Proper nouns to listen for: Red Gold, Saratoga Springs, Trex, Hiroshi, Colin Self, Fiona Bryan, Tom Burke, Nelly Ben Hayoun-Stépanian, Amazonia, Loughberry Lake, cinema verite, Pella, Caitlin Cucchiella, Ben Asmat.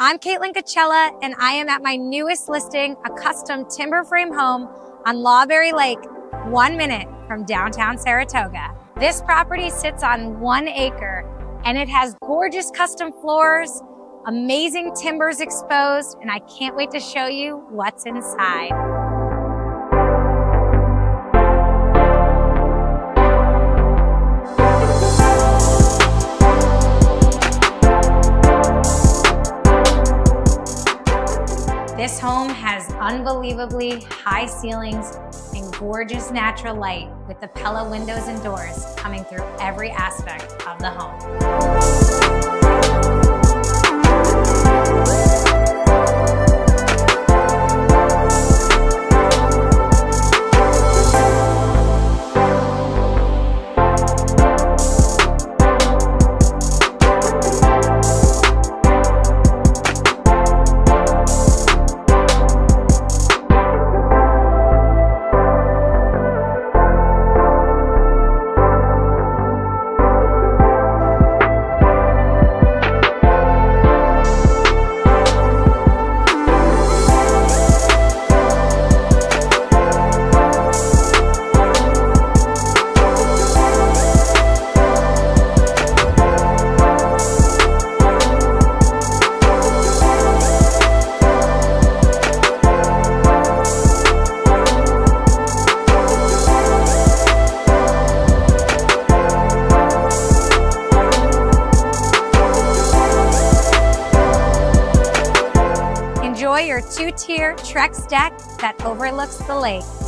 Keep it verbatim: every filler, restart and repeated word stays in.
I'm Caitlin Cucchiella, and I am at my newest listing, a custom timber frame home on Loughberry Lake, one minute from downtown Saratoga. This property sits on one acre, and it has gorgeous custom floors, amazing timbers exposed, and I can't wait to show you what's inside. This home has unbelievably high ceilings and gorgeous natural light with the Pella windows and doors coming through every aspect of the home. Your two-tier Trex deck that overlooks the lake.